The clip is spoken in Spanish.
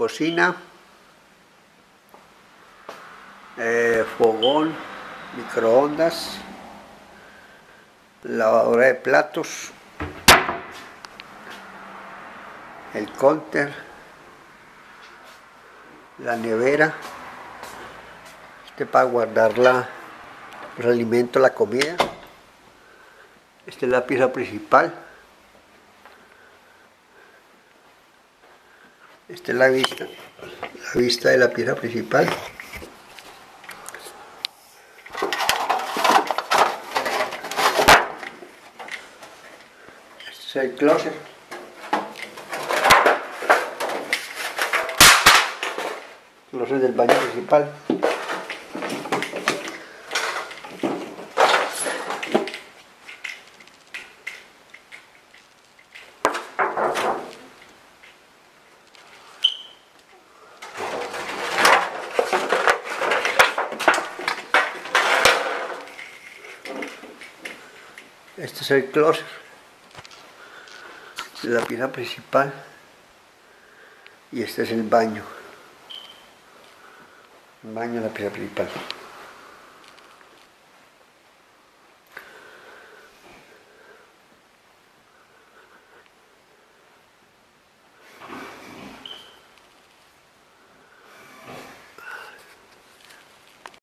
cocina, fogón, microondas, lavadora de platos, el counter, la nevera, para guardar el alimento, la comida. Esta es la pieza principal. Esta es la vista de la pieza principal. Este es el closet. El closet del baño principal. Este es el closet de la pieza principal y este es el baño de la pieza principal.